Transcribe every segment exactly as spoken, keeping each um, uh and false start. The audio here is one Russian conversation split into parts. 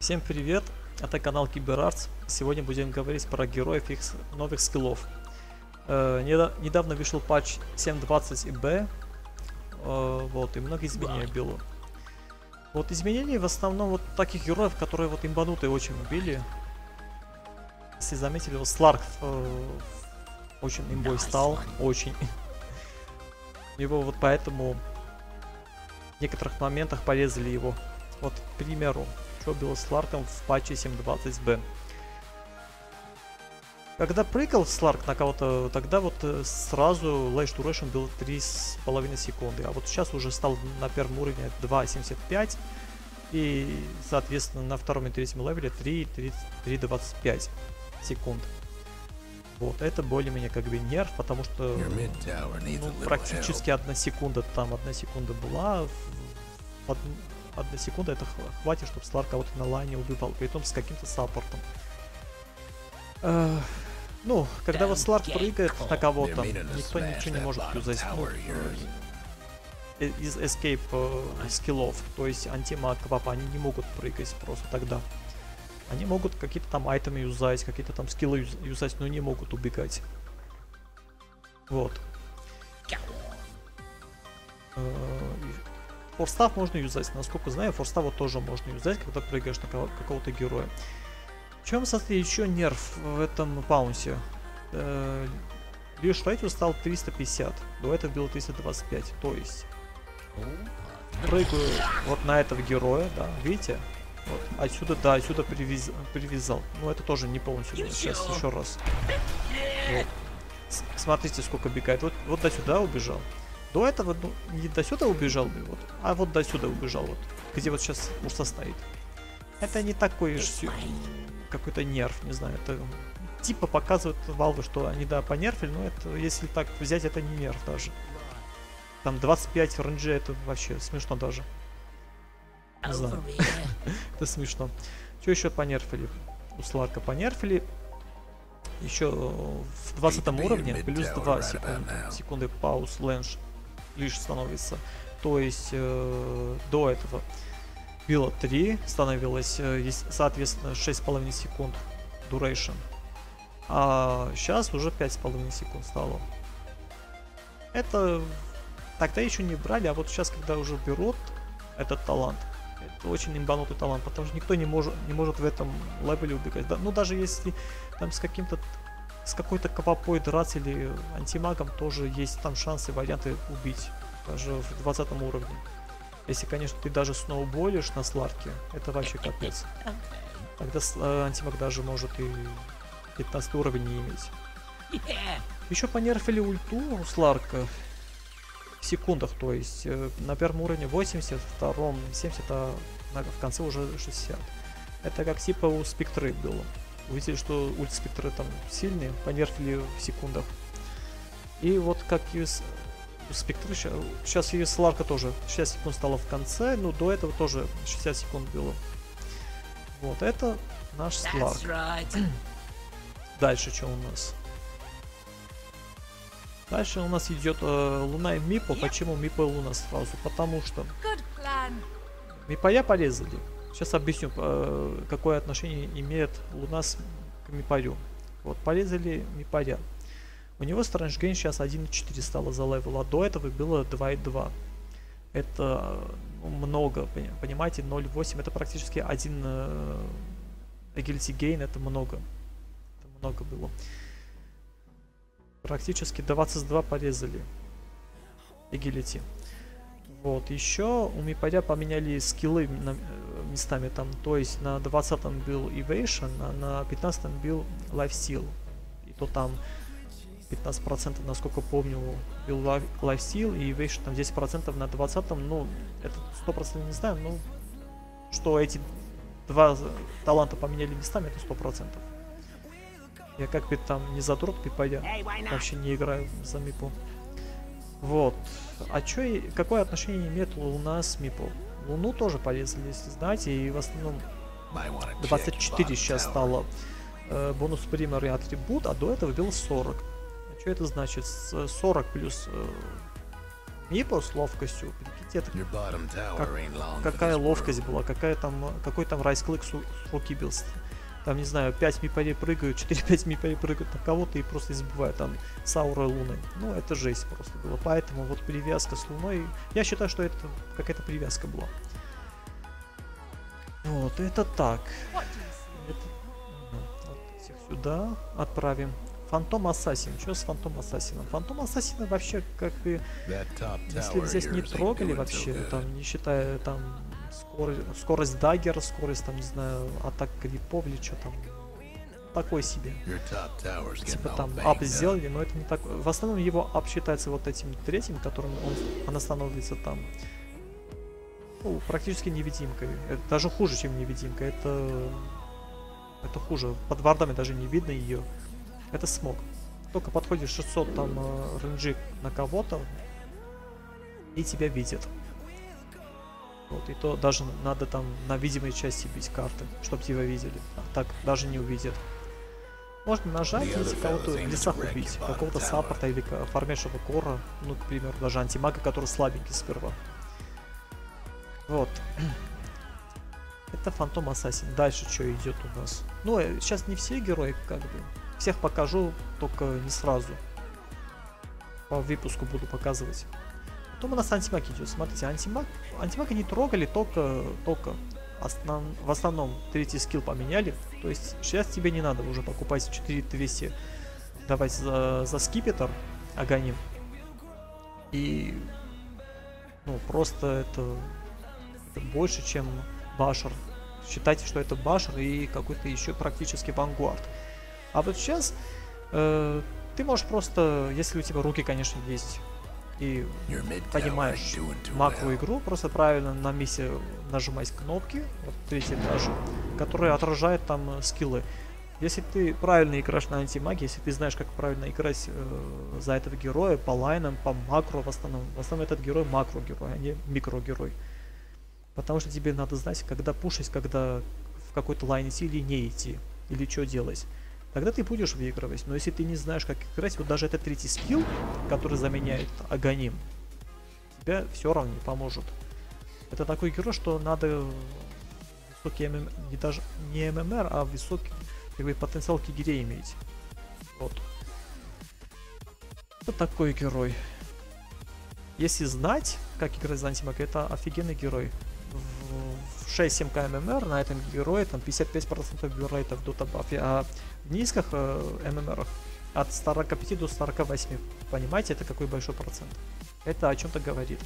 Всем привет, это канал КиберАртс. Сегодня будем говорить про героев и их новых скиллов. Э, недавно вышел патч семь двадцать би, э, вот, и много изменений было. Вот изменений в основном вот таких героев, которые вот имбанутые очень убили. Если заметили, вот Сларк э, очень имбой стал, очень. Его вот поэтому в некоторых моментах порезали его. Вот, к примеру, что было с Сларком в патче семь двадцать би. Когда прыгал Сларк на кого-то, тогда вот сразу Lash to Ration было три с половиной секунды. А вот сейчас уже стал на первом уровне два семьдесят пять. И, соответственно, на втором и третьем левеле три двадцать пять секунд. Вот, это более-менее как бы нерв, потому что ну, практически одна секунда, там одна секунда была, одна секунда это хватит, чтобы Сларк кого-то на лайне убивал, притом с каким-то саппортом. Э, ну, когда вот Сларк прыгает на кого-то, никто ничего не может юзать ну, из эскейп э, скиллов, то есть антимаг, квапа, они не могут прыгать просто тогда. Они могут какие-то там айтемы юзать, какие-то там скиллы юзать, но не могут убегать. Вот. Форстав можно юзать, насколько знаю, форстава тоже можно юзать, когда прыгаешь на какого-то героя. В чем, кстати, еще нерв в этом паунсе? Лишь рейтинг стал триста пятьдесят, до этого было триста двадцать пять, то есть... Прыгаю вот на этого героя, да, видите? Вот. Отсюда, да, отсюда привяз... привязал. Но это тоже не полностью. Сейчас еще раз. Вот. Смотрите, сколько бегает. Вот, вот до сюда убежал. До этого, ну, не до сюда убежал бы, вот, а вот до сюда убежал. Вот. Где вот сейчас Урса стоит. Это не такой уж какой-то нерв, не знаю. Это типа показывает Valve, что они, да, понерфили, но это, если так взять, это не нерв даже. Там двадцать пять РНГ, это вообще смешно даже. Не знаю. Это смешно. Что еще понерфили? У Сларка понерфили. Еще в двадцатом уровне плюс два секунды, секунды пауз лэнш лишь становится. То есть э, до этого было три, становилось э, соответственно шесть с половиной секунд duration. А сейчас уже пять с половиной секунд стало. Это тогда еще не брали, а вот сейчас, когда уже берут этот талант, это очень имбанутый талант, потому что никто не может не может в этом левеле убегать. Да, ну даже если там с каким-то с какой-то квапой драться или антимагом, тоже есть там шансы, варианты убить даже в двадцатом уровне. Если, конечно, ты даже сноуболишь на Сларке, это вообще капец. Тогда э, антимаг даже может и пятнадцатый уровень не иметь. Еще понерфили ульту у Сларка. В секундах, то есть э, на первом уровне восемьдесят, втором семьдесят, а на, в конце уже шестьдесят. Это как типа у Спектры было. Увидели, что ульт Спектры там сильные, понерфили в секундах. И вот как и с, у Спектры, ща, сейчас и Сларка тоже шестьдесят секунд стало в конце, но до этого тоже шестьдесят секунд было. Вот это наш Сларк. Right. Дальше что у нас? Дальше у нас идет э, Луна и Мипо. Почему Мипо и Луна сразу? Потому что Мипоя порезали. Сейчас объясню, э, какое отношение имеет Луна с, к Мипою. Вот, порезали Мипоя. У него Strange Gain сейчас один и четыре стало за левел, а до этого было два и два. Это ну, много, понимаете, ноль и восемь. Это практически один э, Agility Gain, это много. Это много было. Практически двадцать два порезали Agility. Вот, еще у Мипоя поменяли скиллы на, местами там. То есть на двадцатом был Evasion, а на пятнадцатом был Life Steal. И то там пятнадцать процентов, насколько помню, был Life Steal, и Evasion там десять процентов на двадцатом. Ну, это сто процентов не знаю, но что эти два таланта поменяли местами, это сто процентов. Я как бы там не задрот Мипоя, вообще не играю за Мипо. Вот. А чё, какое отношение имеет Луна с Мипо? Луну тоже порезали, если знаете, и в основном двадцать четыре сейчас стало э, бонус пример и атрибут, а до этого было сорок. А что это значит? сорок плюс э, Мипо с ловкостью, Кстати, это как, какая ловкость была, какая там, какой там райсклык сукибился. Там, не знаю, пять мипарей прыгают, четыре-пять мипарей прыгают на кого-то и просто избивают там с аурой Луны. Ну, это жесть просто было. Поэтому вот привязка с Луной, я считаю, что это какая-то привязка была. Вот, это так. Это... Вот, всех сюда отправим. Phantom Assassin. Что с Phantom Assassin? Phantom Assassin вообще как и... Если здесь не трогали вообще, там, не считая там скорость, скорость даггера, скорость там, не знаю, атак крипов или что там. Такой себе. Типа там ап сделали, но это не так. В основном его ап считается вот этим третьим, которым он, она становится там. Ну, практически невидимкой. Это даже хуже, чем невидимка. Это... Это хуже. Под вардами даже не видно ее. Это смог. Только подходишь шестьсот там ренджик на кого-то и тебя видят. Вот, и то даже надо там на видимой части бить карты, чтобы тебя видели. А так даже не увидят. Можно нажать и кого-то в лесах убить. Какого-то саппорта или фармешего кора. Ну, к примеру, даже антимага, который слабенький сперва. Вот. Это Phantom Assassin. Дальше что идет у нас? Ну, сейчас не все герои как бы. Всех покажу, только не сразу. По выпуску буду показывать. Потом у нас антимаг идет. Смотрите, антимаг. Антимага не трогали, только, только. Основ... В основном третий скилл поменяли. То есть сейчас тебе не надо уже покупать четыре двести. Давать за, за скипетр Аганим. И... Ну, просто это... это больше, чем башер. Считайте, что это башер и какой-то еще практически вангуард. А вот сейчас э, ты можешь просто, если у тебя руки, конечно, есть, и понимаешь макроигру, просто правильно на миссии нажимать кнопки, вот третий этаж, которые отражают там скиллы. Если ты правильно играешь на антимаге, если ты знаешь, как правильно играть э, за этого героя, по лайнам, по макро в основном. В основном этот герой макро-герой, а не микро-герой. Потому что тебе надо знать, когда пушить, когда в какой-то лайн идти или не идти, или что делать. Тогда ты будешь выигрывать, но если ты не знаешь, как играть, вот даже этот третий скилл, который заменяет Аганим, тебя все равно не поможет. Это такой герой, что надо высокий ММ... не, даже... не ММР, а высокий как бы, потенциал кигерей иметь. Вот. Это такой герой. Если знать, как играть за антимаг, это офигенный герой. В шесть-семь ка ММР на этом герое там пятьдесят пять процентов бюррейта в дотабафе, а в низких э, ММРах от сорока пяти до сорока восьми. Понимаете, это какой большой процент. Это о чем-то говорит.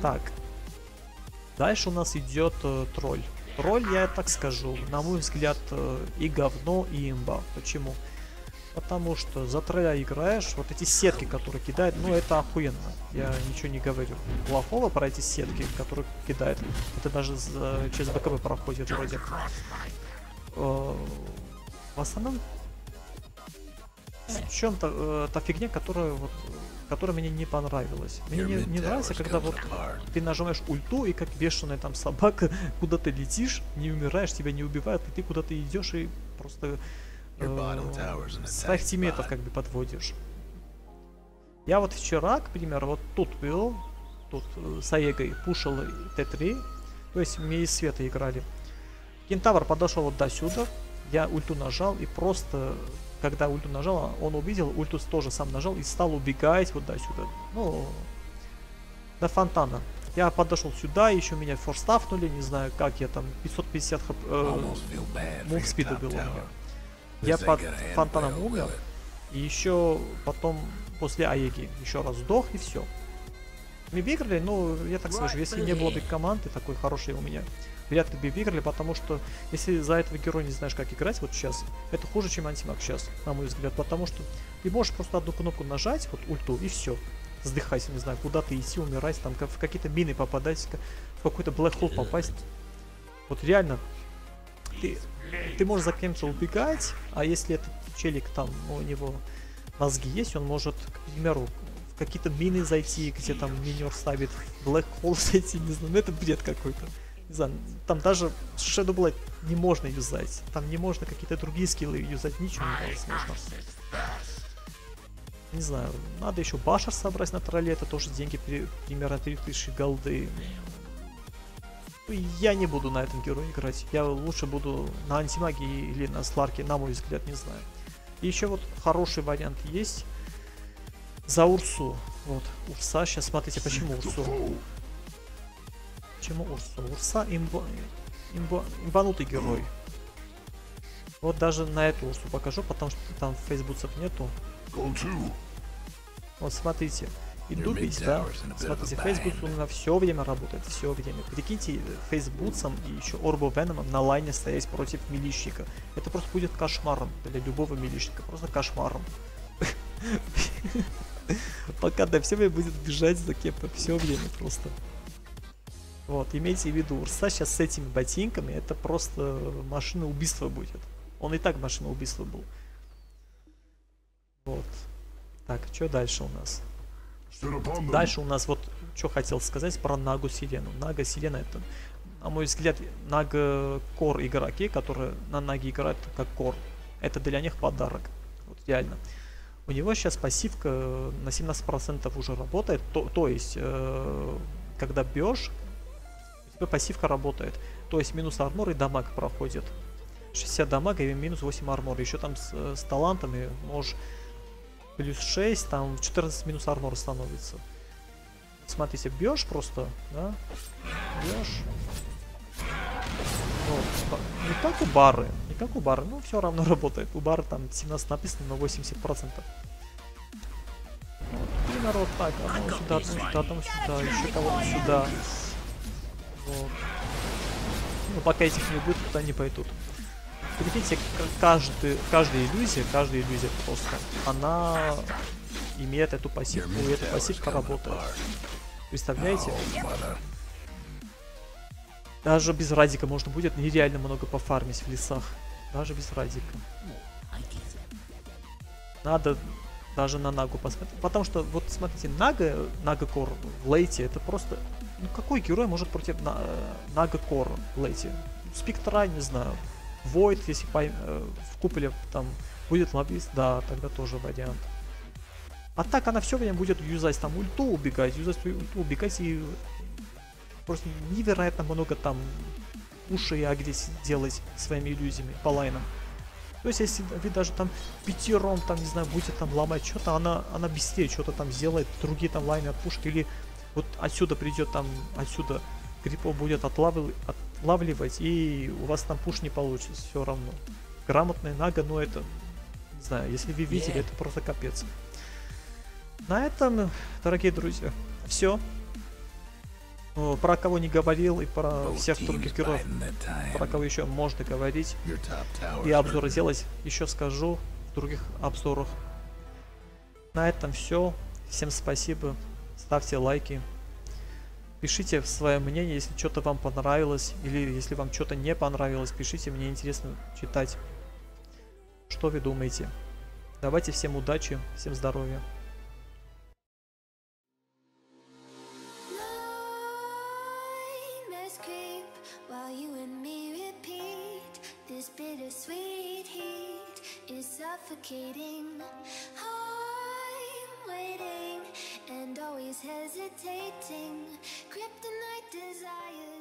Так. Дальше у нас идет э, тролль. Тролль, я так скажу, на мой взгляд, э, и говно, и имба. Почему? Потому что за тролля играешь, вот эти сетки, которые кидает, ну это охуенно. Я ничего не говорю плохого про эти сетки, которые кидает. Это даже за, через БКБ проходит вроде. Э, в основном в чем-то э, та фигня, которая вот, которая мне не понравилась. Мне не, не нравится, когда вот ты нажимаешь ульту и как бешеная там собака, куда ты летишь, не умираешь, тебя не убивают, и ты куда-то идешь и просто... своих тиммейтов как бы подводишь. Я вот вчера, к примеру, вот тут был, тут э, с Аегой пушил тэ три, то есть мне из света играли. Кентавр подошел вот до сюда, я ульту нажал и просто, когда ульту нажал, он увидел, ульту тоже сам нажал и стал убегать вот до сюда, ну, до фонтана. Я подошел сюда, еще меня форстафнули, не знаю как я там, пятьсот пятьдесят хп, э, мувспида было у меня. Я под фонтаном умер, и еще потом, после Аеги, еще раз сдох, и все. Мы выиграли, но я так скажу, если не было бы команды такой хорошей у меня, вряд ли бы выиграли, потому что, если за этого героя не знаешь, как играть вот сейчас, это хуже, чем антимаг сейчас, на мой взгляд, потому что ты можешь просто одну кнопку нажать, вот ульту, и все. Сдыхайся, не знаю, куда-то идти, умирать, там, в какие-то мины попадать, в какой-то black hole попасть. Вот реально, ты... Ты можешь за кем-то убегать, а если этот челик там, у него мозги есть, он может, к примеру, в какие-то мины зайти, где там минер ставит, в Black Hole зайти, не знаю, ну это бред какой-то. Не знаю, там даже Shadow Blade не можно юзать, там не можно какие-то другие скиллы юзать, ничего не было, сложно. Не знаю, надо еще башер собрать на тролле, это тоже деньги при, примерно три тысячи голды. Я не буду на этом герое играть, я лучше буду на антимаге или на сларке, на мой взгляд, не знаю. И еще вот хороший вариант есть за Урсу. Вот, Урса, сейчас смотрите, почему Урсу. Почему Урсу? Урса имба... Имба... имбанутый герой. Вот даже на эту Урсу покажу, потому что там Phase Boots'ов нету. Вот смотрите, идут ведь, да, смотрите, Phase Boots у меня все время работает, все время. Прикиньте, Phase Boots'ом и еще Орбо Веномом на лайне стоять против милищника. Это просто будет кошмаром для любого милищника, просто кошмаром. Пока до все время будет бежать за кем-то, все время просто. Вот, имейте в виду, Урса сейчас с этими ботинками, это просто машина убийства будет. Он и так машина убийства был. Вот. Так, что дальше у нас? Дальше у нас вот, что хотел сказать про Нагу Сирену. Нага Сирена это, на мой взгляд, Нага Кор игроки, которые на Наге играют как Кор. Это для них подарок. Вот реально. У него сейчас пассивка на семнадцать процентов уже работает. То, то есть, э, когда бьешь, у тебя пассивка работает. То есть минус армор и дамаг проходит. шестьдесят дамага и минус восемь армора. Еще там с, с талантами можешь плюс шесть, там четырнадцать минус армор становится. Смотрите, бьешь просто, да? Бьешь. Вот. Не как у бары, не как у бары, но все равно работает. У бары там семнадцать написано, но восемьдесят процентов. Вот. И народ так, одного сюда, одного сюда, одного сюда, еще кого-то сюда. Вот. Но пока этих не будет, туда не пойдут. Прикиньте, каждый, каждая иллюзия, каждая иллюзия просто, она имеет эту пассивку, и эта пассивка работает. Представляете? Даже без радика можно будет нереально много пофармить в лесах. Даже без радика. Надо даже на Нагу посмотреть. Потому что, вот смотрите, Нага, Нага Кор в лейте, это просто... Ну какой герой может против на... Нага Кор в лейте? Спектра, не знаю. Войд, если по, э, в куполе там будет лоббист, да, тогда тоже вариант. А так она все время будет юзать там ульту, убегать, юзать ульту, убегать, и просто невероятно много там ушей агрессии делать своими иллюзиями по лайнам. То есть если вы даже там пятером там, не знаю, будете там ломать что-то, она, она быстрее что-то там сделает, другие там лайны отпушит, или вот отсюда придет там, отсюда гриппо будет отлавливать, от лавливать, и у вас там пуш не получится все равно. Грамотная Нага, но это, не знаю, если вы видели, yeah. это просто капец. На этом, дорогие друзья, все. Про кого не говорил и про всех других героев, про кого еще можно говорить и обзоры делать, еще скажу в других обзорах. На этом все. Всем спасибо, ставьте лайки. Пишите свое мнение, если что-то вам понравилось, или если вам что-то не понравилось, пишите, мне интересно читать, что вы думаете. Давайте всем удачи, всем здоровья. Hesitating, kryptonite desires.